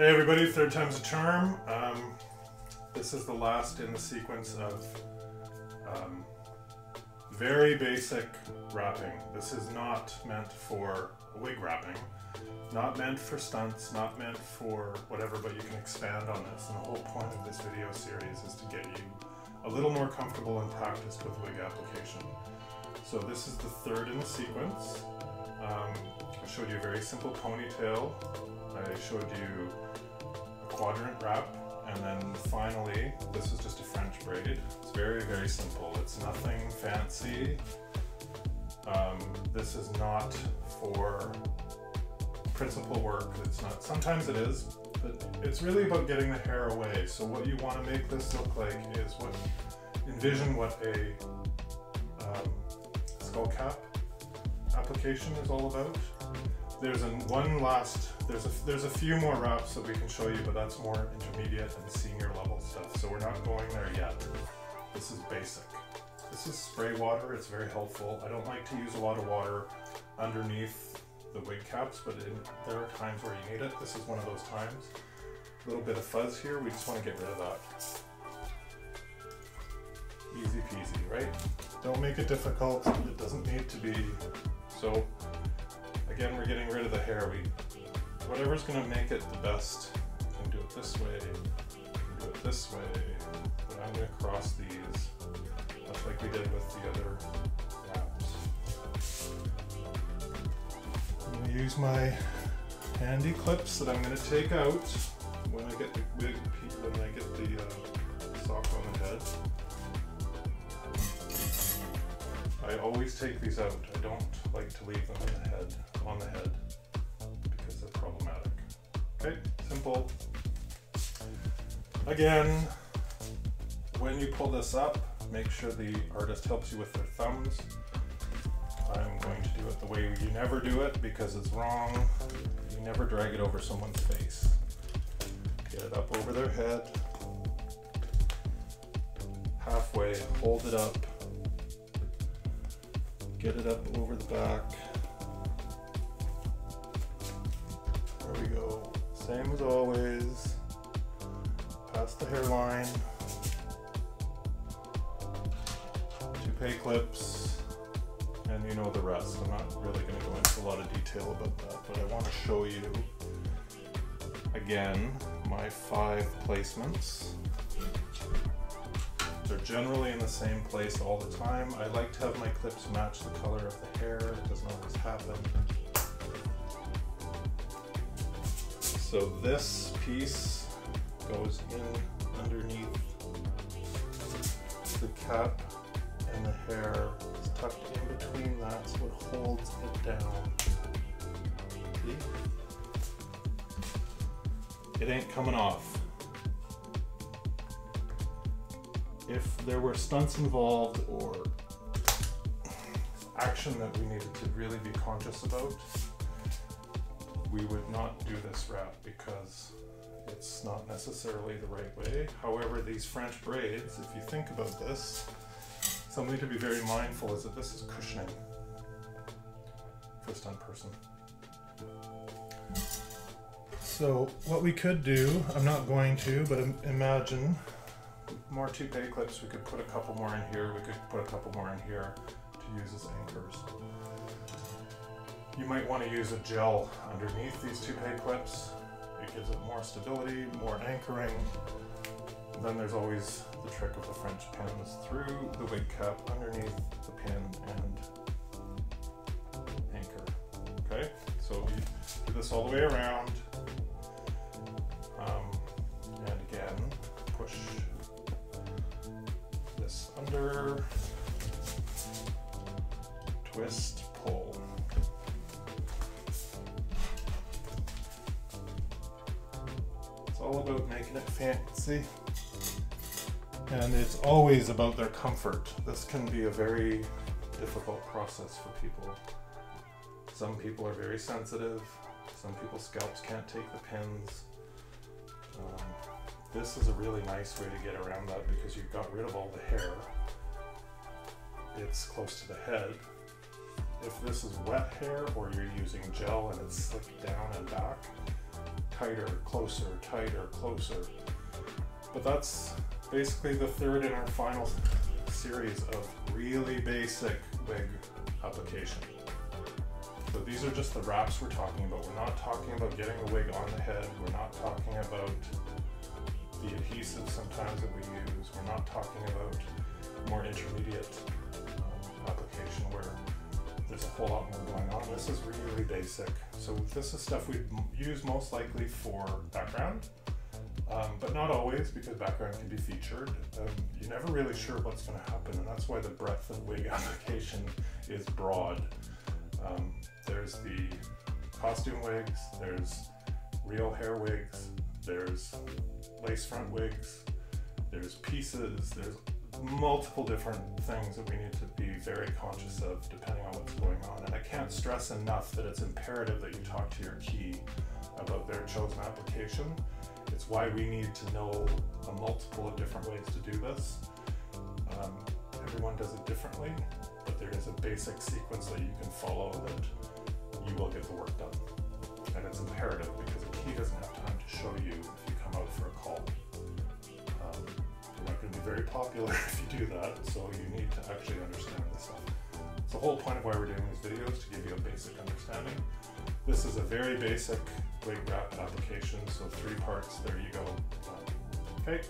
Hey everybody, third time's a charm. This is the last in the sequence of very basic wrapping. This is not meant for wig wrapping, not meant for stunts, not meant for whatever, but you can expand on this. And the whole point of this video series is to get you a little more comfortable and practiced with wig application. So this is the third in the sequence. I showed you a very simple ponytail. I showed you a quadrant wrap, and then finally, this is just a French braid. It's very, very simple. It's nothing fancy. This is not for principal work. It's not. Sometimes it is, but it's really about getting the hair away. So what you want to make this look like is envision what a skull cap application is all about. There's a few more wraps that we can show you, but that's more intermediate and senior level stuff. So we're not going there yet. This is basic. This is spray water. It's very helpful. I don't like to use a lot of water underneath the wig caps, but there are times where you need it. This is one of those times. A little bit of fuzz here. We just want to get rid of that. Easy peasy, right? Don't make it difficult. It doesn't need to be. So again, we're getting rid of the hair. Whatever's going to make it the best. You can do it this way, you can do it this way, but I'm going to cross these, much like we did with the other wraps. I'm going to use my handy clips that I'm going to take out when I get the wig, when I get the sock on the head. I always take these out. I don't like to leave them in the head, on the head, because they're problematic. Okay, simple. Again, when you pull this up, make sure the artist helps you with their thumbs. I'm going to do it the way you never do it because it's wrong. You never drag it over someone's face. Get it up over their head. Halfway, hold it up. Get it up over the back. There we go. Same as always. Past the hairline. Toupee clips. And you know the rest. I'm not really going to go into a lot of detail about that, but I want to show you again my 5 placements. They're generally in the same place all the time. I like to have my clips match the color of the hair. It doesn't always happen. So this piece goes in underneath the cap, and the hair is tucked in between. That's what holds it down. See? It ain't coming off. If there were stunts involved or action that we needed to really be conscious about, we would not do this wrap because it's not necessarily the right way. However, these French braids, if you think about this, something to be very mindful is that this is cushioning for a stunt person. So what we could do, I'm not going to, but imagine more toupee clips. We could put a couple more in here, we could put a couple more in here to use as anchors. You might want to use a gel underneath these toupee clips. It gives it more stability, more anchoring. And then there's always the trick of the French pins through the wig cap, underneath the pin, and anchor. Okay, so you do this all the way around. And again, push under, twist, pull. It's all about making it fancy, and it's always about their comfort. This can be a very difficult process for people. Some people are very sensitive, some people's scalps can't take the pins. This is a really nice way to get around that because you've got rid of all the hair. It's close to the head. If this is wet hair or you're using gel and it's slicked down and back, tighter, closer, tighter, closer. But that's basically the third and our final series of really basic wig application. So these are just the wraps we're talking about. We're not talking about getting a wig on the head. We're not talking about the adhesive sometimes that we use. We're not talking about more intermediate application where there's a whole lot more going on. This is really basic. So this is stuff we use most likely for background, but not always, because background can be featured. You're never really sure what's going to happen, and that's why the breadth of wig application is broad. There's the costume wigs, there's real hair wigs, there's lace front wigs, there's pieces, there's multiple different things that we need to be very conscious of depending on what's going on. And I can't stress enough that it's imperative that you talk to your key about their chosen application. It's why we need to know a multiple of different ways to do this. Everyone does it differently, but there is a basic sequence that you can follow that you will get the work done. And it's imperative because a key doesn't have time to show you if you come out for a call. You're not going to be very popular if you do that, so you need to actually understand this stuff. It's the whole point of why we're doing these videos, to give you a basic understanding. This is a very basic wig wrap application, so 3 parts, there you go. Okay.